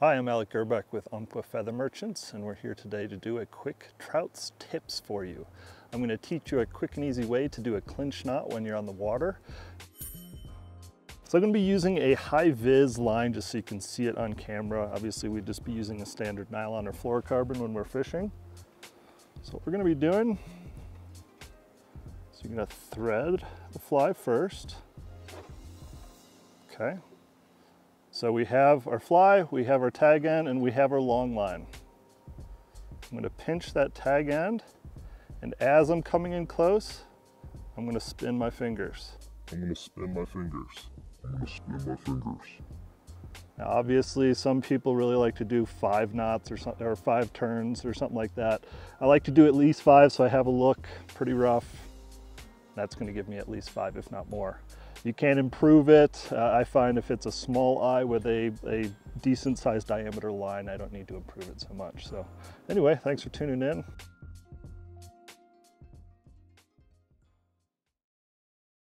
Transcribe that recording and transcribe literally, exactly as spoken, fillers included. Hi, I'm Alec Gerbeck with Umpqua Feather Merchants, and we're here today to do a quick Trout's Tips for you. I'm going to teach you a quick and easy way to do a clinch knot when you're on the water. So I'm going to be using a high-vis line just so you can see it on camera. Obviously, we'd just be using a standard nylon or fluorocarbon when we're fishing. So what we're going to be doing is you're going to thread the fly first. Okay. So we have our fly, we have our tag end, and we have our long line. I'm going to pinch that tag end, and as I'm coming in close, I'm going to spin my fingers. I'm going to spin my fingers. I'm going to spin my fingers. Now, obviously, some people really like to do five knots or something, or five turns or something like that. I like to do at least five, so I have a look pretty rough. That's going to give me at least five, if not more. You can improve it. Uh, I find if it's a small eye with a, a decent sized diameter line, I don't need to improve it so much. So anyway, thanks for tuning in.